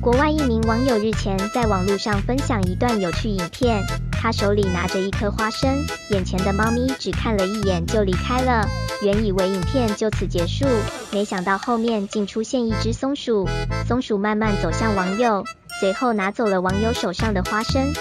国外一名网友日前在网路上分享一段有趣影片，他手里拿着一颗花生，眼前的猫咪只看了一眼就离开了。原以为影片就此结束，没想到后面竟出现一只松鼠。松鼠慢慢走向网友，随后拿走了网友手上的花生，